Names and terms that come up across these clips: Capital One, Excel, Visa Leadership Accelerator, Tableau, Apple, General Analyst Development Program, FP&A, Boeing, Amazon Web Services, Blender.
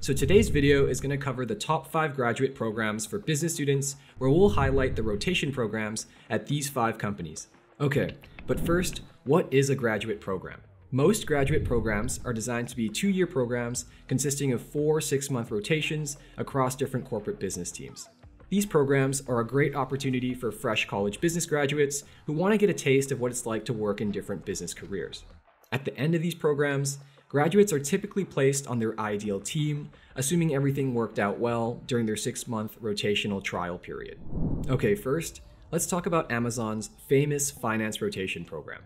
So today's video is going to cover the top 5 graduate programs for business students, where we'll highlight the rotation programs at these 5 companies. Okay, but first, what is a graduate program? Most graduate programs are designed to be 2-year programs consisting of 4 six-month rotations across different corporate business teams. These programs are a great opportunity for fresh college business graduates who want to get a taste of what it's like to work in different business careers. At the end of these programs, graduates are typically placed on their ideal team, assuming everything worked out well during their 6-month rotational trial period. Okay, first, let's talk about Amazon's famous finance rotation program.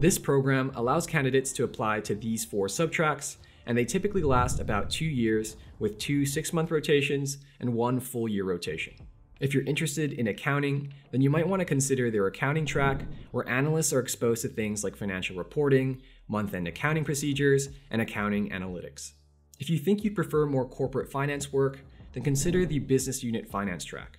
This program allows candidates to apply to these 4 subtracks, and they typically last about 2 years with 2 six-month rotations and 1 full-year rotation. If you're interested in accounting, then you might want to consider their accounting track, where analysts are exposed to things like financial reporting, month-end accounting procedures, and accounting analytics. If you think you'd prefer more corporate finance work, then consider the business unit finance track.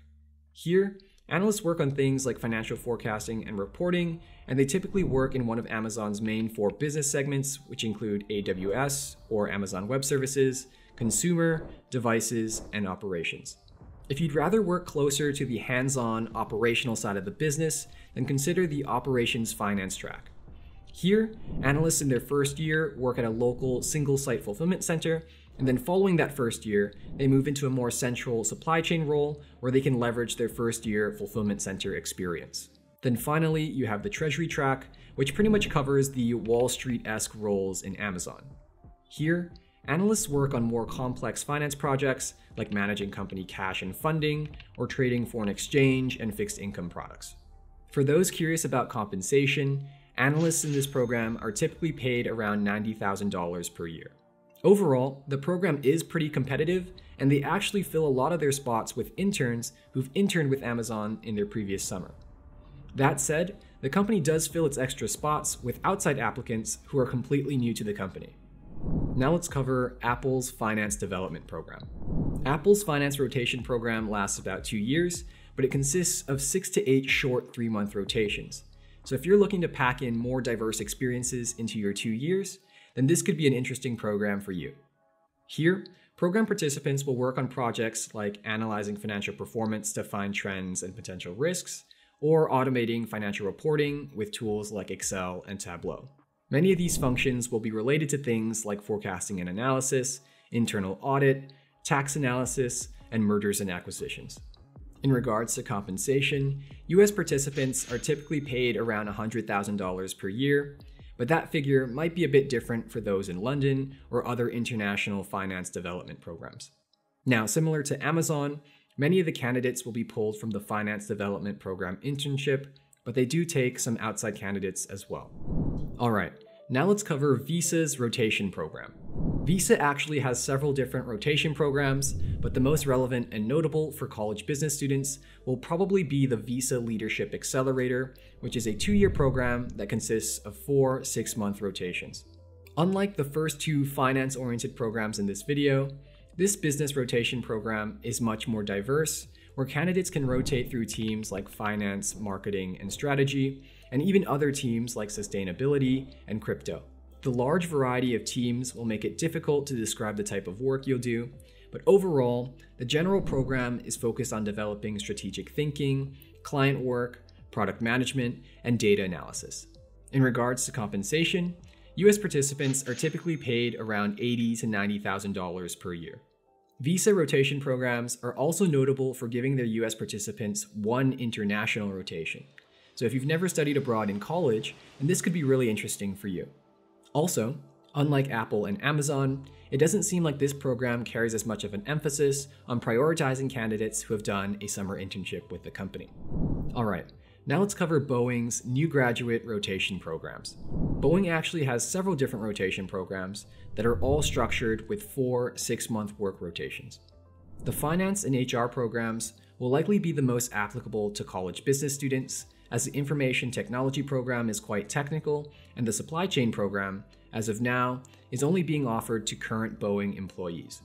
Here, analysts work on things like financial forecasting and reporting, and they typically work in one of Amazon's main 4 business segments, which include AWS, or Amazon Web Services, consumer, devices, and operations. If you'd rather work closer to the hands-on operational side of the business, then consider the operations finance track. Here, analysts in their first year work at a local single-site fulfillment center, and then following that first year, they move into a more central supply chain role where they can leverage their first-year fulfillment center experience. Then finally, you have the treasury track, which pretty much covers the Wall Street-esque roles in Amazon. Here, analysts work on more complex finance projects like managing company cash and funding, or trading foreign exchange and fixed income products. For those curious about compensation, analysts in this program are typically paid around $90,000 per year. Overall, the program is pretty competitive, and they actually fill a lot of their spots with interns who've interned with Amazon in their previous summer. That said, the company does fill its extra spots with outside applicants who are completely new to the company. Now let's cover Apple's Finance Development Program. Apple's Finance Rotation Program lasts about 2 years, but it consists of 6 to 8 short 3-month rotations. So if you're looking to pack in more diverse experiences into your 2 years, then this could be an interesting program for you. Here, program participants will work on projects like analyzing financial performance to find trends and potential risks, or automating financial reporting with tools like Excel and Tableau. Many of these functions will be related to things like forecasting and analysis, internal audit, tax analysis, and mergers and acquisitions. In regards to compensation, US participants are typically paid around $100,000 per year, but that figure might be a bit different for those in London or other international finance development programs. Now, similar to Amazon, many of the candidates will be pulled from the Finance Development Program internship, but they do take some outside candidates as well. All right, now let's cover Visa's rotation program. Visa actually has several different rotation programs, but the most relevant and notable for college business students will probably be the Visa Leadership Accelerator, which is a 2-year program that consists of 4 six-month rotations. Unlike the first 2 finance-oriented programs in this video, this business rotation program is much more diverse, where candidates can rotate through teams like finance, marketing, and strategy, and even other teams like sustainability and crypto. The large variety of teams will make it difficult to describe the type of work you'll do, but overall, the general program is focused on developing strategic thinking, client work, product management, and data analysis. In regards to compensation, US participants are typically paid around $80,000 to $90,000 per year. Visa rotation programs are also notable for giving their US participants 1 international rotation. So if you've never studied abroad in college, then this could be really interesting for you. Also, unlike Apple and Amazon, it doesn't seem like this program carries as much of an emphasis on prioritizing candidates who have done a summer internship with the company. All right, now let's cover Boeing's new graduate rotation programs. Boeing actually has several different rotation programs that are all structured with 4 six-month work rotations. The finance and HR programs will likely be the most applicable to college business students, as the information technology program is quite technical, and the supply chain program, as of now, is only being offered to current Boeing employees.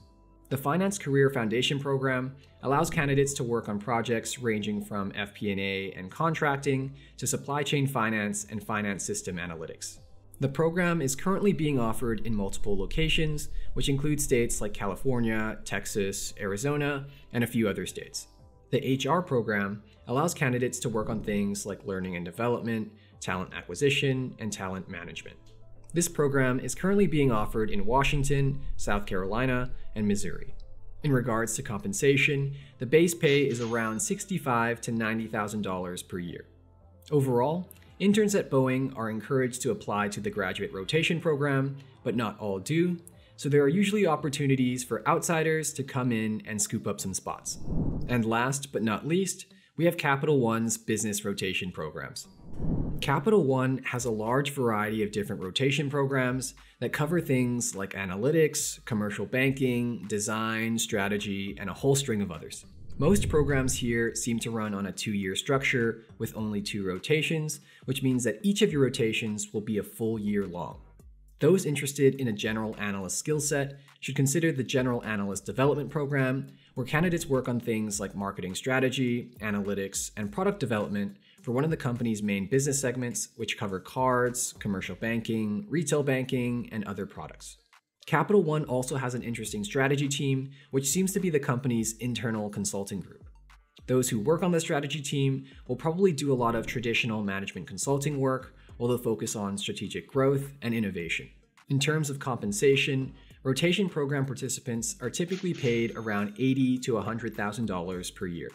The Finance Career Foundation program allows candidates to work on projects ranging from FP&A and contracting to supply chain finance and finance system analytics. The program is currently being offered in multiple locations, which include states like California, Texas, Arizona, and a few other states. The HR program allows candidates to work on things like learning and development, talent acquisition, and talent management. This program is currently being offered in Washington, South Carolina, and Missouri. In regards to compensation, the base pay is around $65,000 to $90,000 per year. Overall, interns at Boeing are encouraged to apply to the graduate rotation program, but not all do, so there are usually opportunities for outsiders to come in and scoop up some spots. And last but not least, we have Capital One's business rotation programs. Capital One has a large variety of different rotation programs that cover things like analytics, commercial banking, design, strategy, and a whole string of others. Most programs here seem to run on a two-year structure with only 2 rotations, which means that each of your rotations will be a full year long. Those interested in a general analyst skill set should consider the General Analyst Development Program, where candidates work on things like marketing strategy, analytics, and product development for one of the company's main business segments, which cover cards, commercial banking, retail banking, and other products. Capital One also has an interesting strategy team, which seems to be the company's internal consulting group. Those who work on the strategy team will probably do a lot of traditional management consulting work, while they'll focus on strategic growth and innovation. In terms of compensation, rotation program participants are typically paid around $80,000 to $100,000 per year.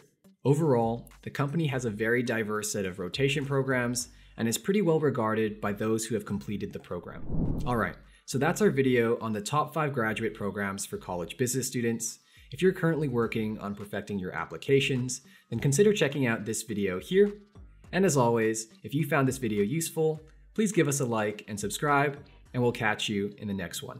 Overall, the company has a very diverse set of rotation programs and is pretty well regarded by those who have completed the program. All right. So that's our video on the top 5 graduate programs for college business students. If you're currently working on perfecting your applications, then consider checking out this video here. And as always, if you found this video useful, please give us a like and subscribe, and we'll catch you in the next one.